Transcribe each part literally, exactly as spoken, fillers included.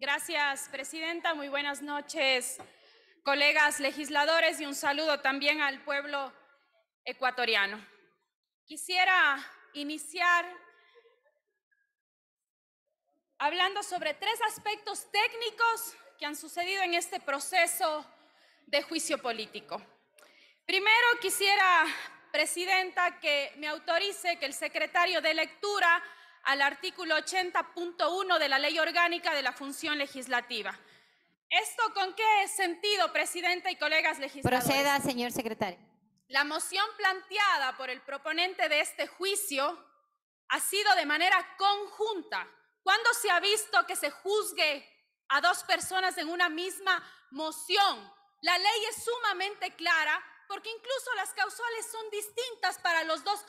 Gracias, presidenta. Muy buenas noches, colegas legisladores, y un saludo también al pueblo ecuatoriano. Quisiera iniciar hablando sobre tres aspectos técnicos que han sucedido en este proceso de juicio político. Primero quisiera, presidenta, que me autorice que el secretario de lectura al artículo ochenta punto uno de la Ley Orgánica de la Función Legislativa. ¿Esto con qué sentido, presidenta y colegas legisladores? Proceda, señor secretario. La moción planteada por el proponente de este juicio ha sido de manera conjunta. ¿Cuándo se ha visto que se juzgue a dos personas en una misma moción? La ley es sumamente clara, porque incluso las causales son distintas para los dos,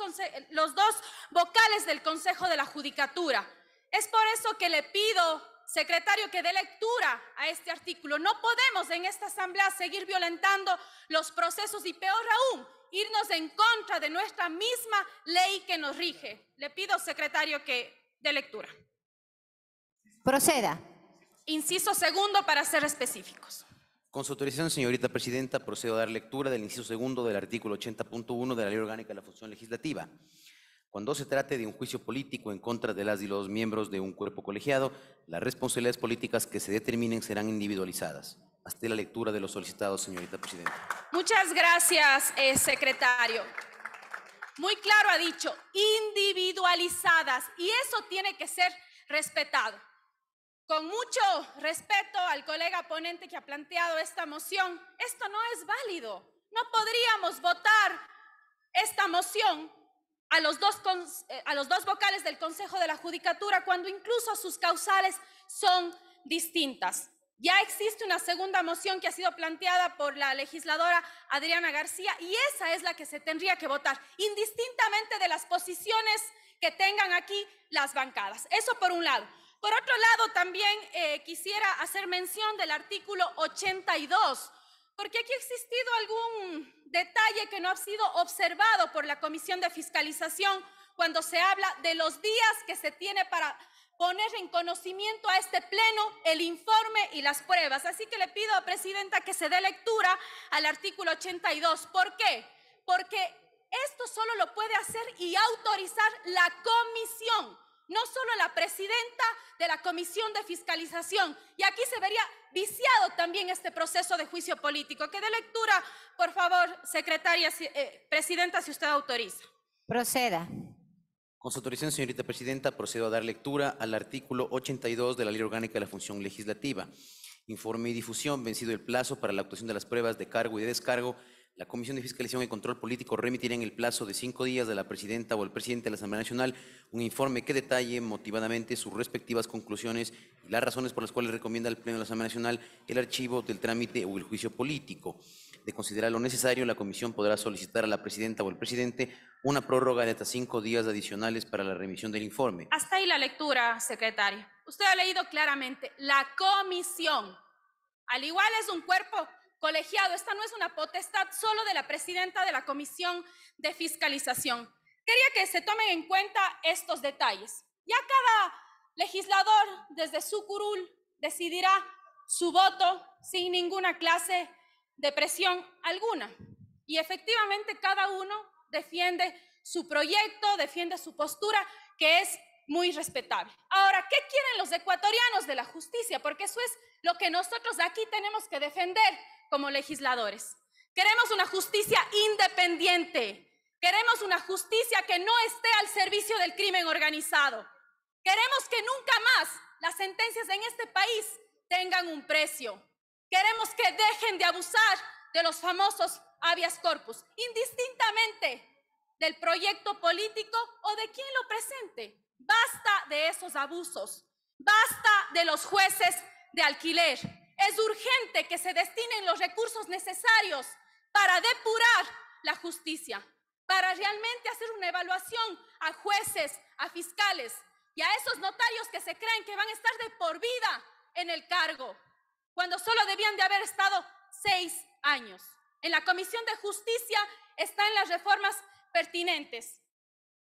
los dos vocales del Consejo de la Judicatura. Es por eso que le pido, secretario, que dé lectura a este artículo. No podemos en esta asamblea seguir violentando los procesos y, peor aún, irnos en contra de nuestra misma ley que nos rige. Le pido, secretario, que dé lectura. Proceda. Inciso segundo, para ser específicos. Con su autorización, señorita presidenta, procedo a dar lectura del inciso segundo del artículo ochenta punto uno de la Ley Orgánica de la Función Legislativa. Cuando se trate de un juicio político en contra de las y los miembros de un cuerpo colegiado, las responsabilidades políticas que se determinen serán individualizadas. Hasta la lectura de los solicitados, señorita presidenta. Muchas gracias, eh, secretario. Muy claro ha dicho, individualizadas, y eso tiene que ser respetado. Con mucho respeto al colega ponente que ha planteado esta moción, esto no es válido. No podríamos votar esta moción a los dos, a los dos vocales del Consejo de la Judicatura cuando incluso sus causales son distintas. Ya existe una segunda moción que ha sido planteada por la legisladora Adriana García, y esa es la que se tendría que votar, indistintamente de las posiciones que tengan aquí las bancadas. Eso por un lado. Por otro lado, también eh, quisiera hacer mención del artículo ochenta y dos, porque aquí ha existido algún detalle que no ha sido observado por la Comisión de Fiscalización cuando se habla de los días que se tiene para poner en conocimiento a este pleno el informe y las pruebas. Así que le pido, presidenta, que se dé lectura al artículo ochenta y dos. ¿Por qué? Porque esto solo lo puede hacer y autorizar la comisión, no solo la presidenta de la Comisión de Fiscalización. Y aquí se vería viciado también este proceso de juicio político. Que dé lectura, por favor, secretaria, eh, presidenta, si usted autoriza. Proceda. Con su autorización, señorita presidenta, procedo a dar lectura al artículo ochenta y dos de la Ley Orgánica de la Función Legislativa. Informe y difusión. Vencido el plazo para la actuación de las pruebas de cargo y de descargo, la Comisión de Fiscalización y Control Político remitirá en el plazo de cinco días de la presidenta o el presidente de la Asamblea Nacional un informe que detalle motivadamente sus respectivas conclusiones y las razones por las cuales recomienda al Pleno de la Asamblea Nacional el archivo del trámite o el juicio político. De considerar lo necesario, la Comisión podrá solicitar a la presidenta o el presidente una prórroga de hasta cinco días adicionales para la remisión del informe. Hasta ahí la lectura, secretario. Usted ha leído claramente, la Comisión, al igual es un cuerpo colegiado, esta no es una potestad solo de la presidenta de la Comisión de Fiscalización. Quería que se tomen en cuenta estos detalles. Ya cada legislador desde su curul decidirá su voto sin ninguna clase de presión alguna. Y efectivamente cada uno defiende su proyecto, defiende su postura, que es muy respetable. Ahora, ¿qué quieren los ecuatorianos de la justicia? Porque eso es lo que nosotros aquí tenemos que defender como legisladores. Queremos una justicia independiente, queremos una justicia que no esté al servicio del crimen organizado. Queremos que nunca más las sentencias en este país tengan un precio. Queremos que dejen de abusar de los famosos habeas corpus, indistintamente del proyecto político o de quien lo presente. Basta de esos abusos, basta de los jueces de alquiler. Es urgente que se destinen los recursos necesarios para depurar la justicia, para realmente hacer una evaluación a jueces, a fiscales y a esos notarios que se creen que van a estar de por vida en el cargo, cuando solo debían de haber estado seis años. En la Comisión de Justicia están las reformas pertinentes.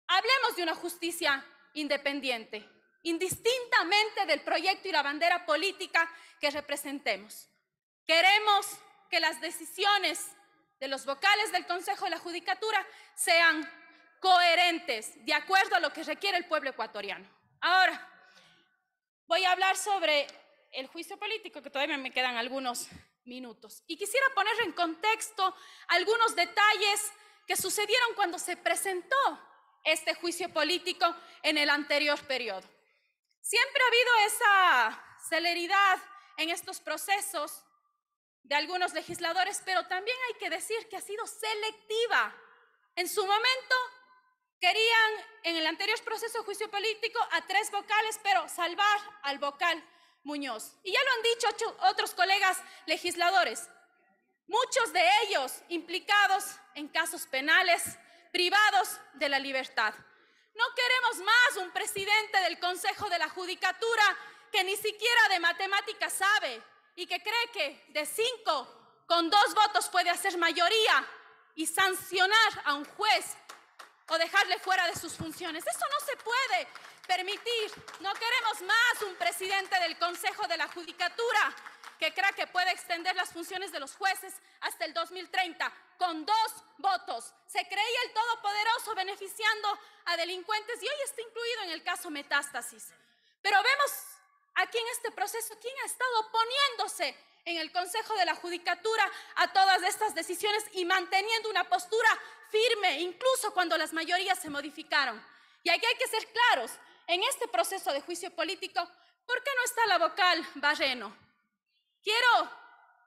Hablemos de una justicia independiente. indistintamente del proyecto y la bandera política que representemos. Queremos que las decisiones de los vocales del Consejo de la Judicatura sean coherentes, de acuerdo a lo que requiere el pueblo ecuatoriano. Ahora, voy a hablar sobre el juicio político, que todavía me quedan algunos minutos. Y quisiera poner en contexto algunos detalles que sucedieron cuando se presentó este juicio político en el anterior periodo. Siempre ha habido esa celeridad en estos procesos de algunos legisladores, pero también hay que decir que ha sido selectiva. En su momento querían, en el anterior proceso de juicio político, a tres vocales, pero salvar al vocal Muñoz. Y ya lo han dicho ocho, otros colegas legisladores, muchos de ellos implicados en casos penales, privados de la libertad. No queremos más un presidente del Consejo de la Judicatura que ni siquiera de matemáticas sabe y que cree que de cinco con dos votos puede hacer mayoría y sancionar a un juez o dejarle fuera de sus funciones. Eso no se puede permitir. No queremos más un presidente del Consejo de la Judicatura que crea que puede extender las funciones de los jueces hasta el dos mil treinta con dos votos. Se creía el todopoderoso beneficiando a delincuentes y hoy está incluido en el caso Metástasis. Pero vemos aquí en este proceso quién ha estado oponiéndose en el Consejo de la Judicatura a todas estas decisiones y manteniendo una postura firme, incluso cuando las mayorías se modificaron. Y aquí hay que ser claros, en este proceso de juicio político, ¿por qué no está la vocal Barreno? Quiero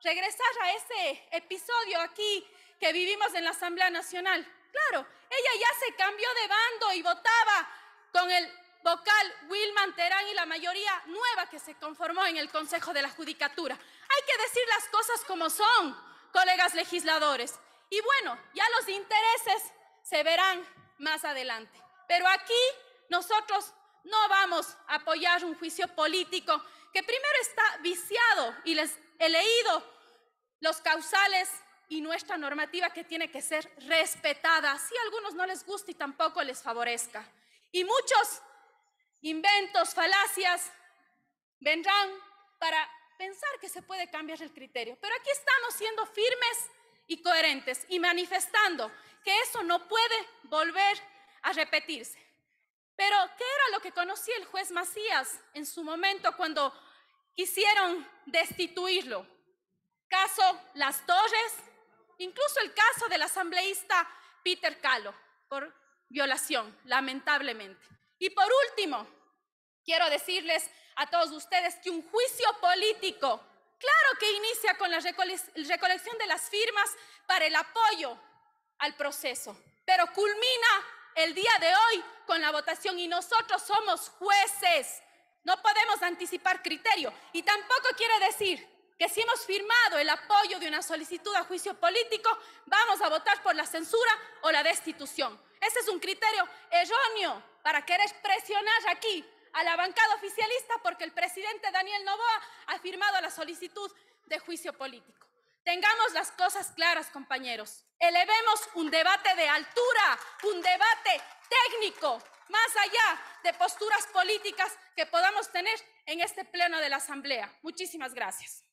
regresar a ese episodio aquí que vivimos en la Asamblea Nacional. Claro, ella ya se cambió de bando y votaba con el vocal Wilman Terán y la mayoría nueva que se conformó en el Consejo de la Judicatura. Hay que decir las cosas como son, colegas legisladores. Y bueno, ya los intereses se verán más adelante. Pero aquí nosotros no vamos a apoyar un juicio político que primero está viciado, y les he leído los causales y nuestra normativa que tiene que ser respetada, si a algunos no les gusta y tampoco les favorezca. Y muchos inventos, falacias, vendrán para pensar que se puede cambiar el criterio. Pero aquí estamos siendo firmes y coherentes y manifestando que eso no puede volver a repetirse. Pero, ¿qué era lo que conocía el juez Macías en su momento cuando quisieron destituirlo? Caso Las Torres, incluso el caso del asambleísta Peter Calo, por violación, lamentablemente. Y por último, quiero decirles a todos ustedes que un juicio político, claro que inicia con la recole- recolección de las firmas para el apoyo al proceso, pero culmina el día de hoy con la votación y nosotros somos jueces. No podemos anticipar criterio y tampoco quiere decir que si hemos firmado el apoyo de una solicitud a juicio político vamos a votar por la censura o la destitución. Ese es un criterio erróneo para querer presionar aquí a la bancada oficialista porque el presidente Daniel Noboa ha firmado la solicitud de juicio político. Tengamos las cosas claras, compañeros. Elevemos un debate de altura, un debate técnico, más allá de posturas políticas que podamos tener en este pleno de la Asamblea. Muchísimas gracias.